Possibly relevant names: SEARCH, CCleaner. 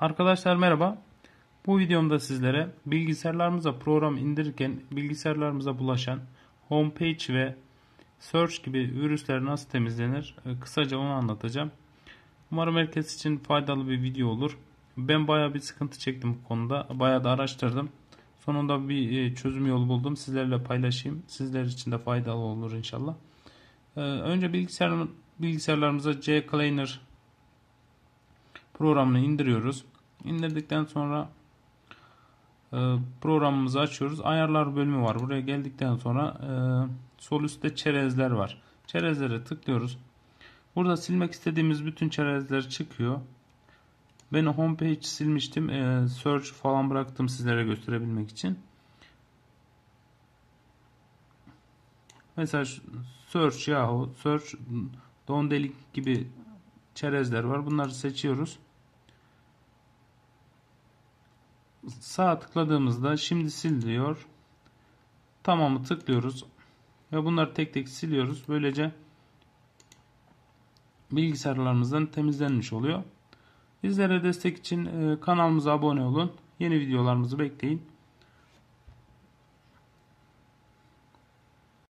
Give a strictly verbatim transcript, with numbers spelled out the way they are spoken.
Arkadaşlar merhaba. Bu videomda sizlere bilgisayarlarımıza program indirirken bilgisayarlarımıza bulaşan homepage ve search gibi virüsler nasıl temizlenir? Kısaca onu anlatacağım. Umarım herkes için faydalı bir video olur. Ben bayağı bir sıkıntı çektim bu konuda. Bayağı da araştırdım. Sonunda bir çözüm yolu buldum. Sizlerle paylaşayım. Sizler için de faydalı olur inşallah. Önce bilgisayar, bilgisayarlarımıza CCleaner programını indiriyoruz. İndirdikten sonra e, programımızı açıyoruz. Ayarlar bölümü var. Buraya geldikten sonra e, sol üstte çerezler var. Çerezlere tıklıyoruz. Burada silmek istediğimiz bütün çerezler çıkıyor. Ben homepage silmiştim. E, search falan bıraktım sizlere gösterebilmek için. Mesela search yahu search dondelik gibi çerezler var. Bunları seçiyoruz. Sağa tıkladığımızda şimdi sil diyor. Tamamı tıklıyoruz. Ve bunları tek tek siliyoruz. Böylece bilgisayarlarımızdan temizlenmiş oluyor. Bizlere destek için kanalımıza abone olun. Yeni videolarımızı bekleyin.